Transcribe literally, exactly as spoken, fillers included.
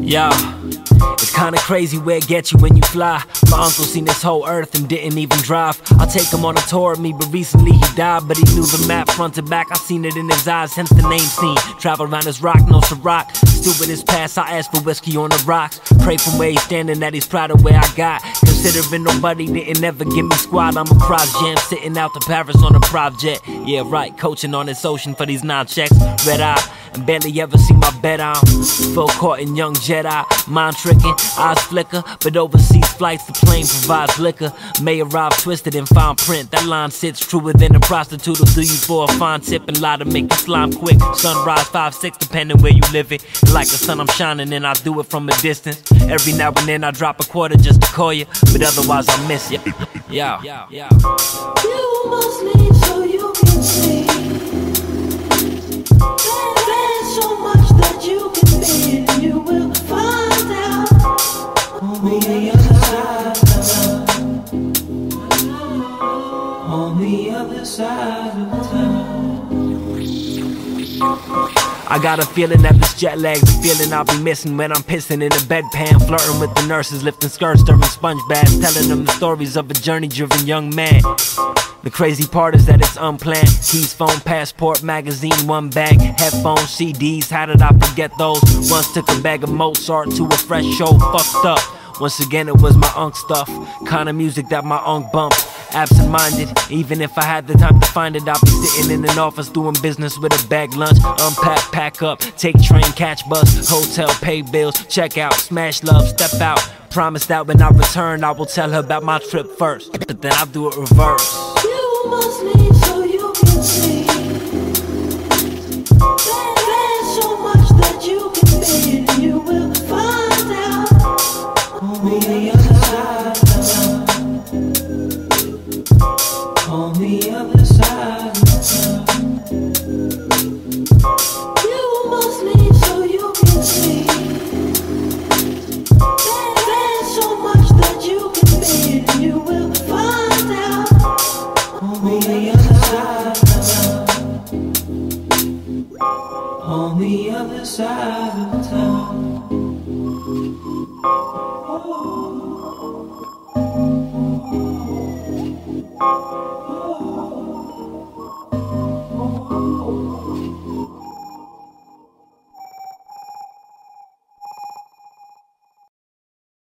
Yeah, it's kinda crazy where it gets you when you fly. My uncle seen this whole earth and didn't even drive. I take him on a tour of me, but recently he died. But he knew the map front to back, I seen it in his eyes, hence the name Seen. Travel around his rock, no Ciroc. Still in his past, I asked for whiskey on the rocks. Pray from where he's standing that he's proud of where I got. Considering nobody didn't ever give me squad, I'm a cross jam, sitting out to Paris on a prop jet. Yeah, right, coaching on this ocean for these non-checks. Red eye, and barely ever see my bed on. Full court and young Jedi, mind tricking, eyes flicker. But overseas flights, the plane provides liquor. May arrive twisted in fine print. That line sits truer than a prostitute. Will do you for a fine tip and lie to make you slime quick. Sunrise five six, depending where you live it. Like the sun, I'm shining and I do it from a distance. Every now and then I drop a quarter just to call you, but otherwise I miss you. Yeah. Yeah. Yeah. You must leave so you can see. There's so much that you can be, and you will find out on the other side. On the other side of time. I got a feeling that this jet lag's a feeling I'll be missing when I'm pissing in a bedpan, flirting with the nurses, lifting skirts, stirring sponge baths, telling them the stories of a journey-driven young man. The crazy part is that it's unplanned. Keys, phone, passport, magazine, one bag, headphones, C Ds, how did I forget those? Once took a bag of Mozart to a fresh show, fucked up. Once again, it was my unk stuff, kind of music that my unk bumped. Absent-minded, even if I had the time to find it, I'll be sitting in an office doing business with a bag lunch. Unpack, pack up, take train, catch bus, hotel, pay bills, check out, smash love, step out. Promise that when I return, I will tell her about my trip first, but then I'll do it reverse. You must leave so you can see. There's so much that you can be, and you will find out on the other side. On the other side of time. You must leave so you can see. There's so much that you can be, and you will find out on the other side of time. On the other side of time. Oh.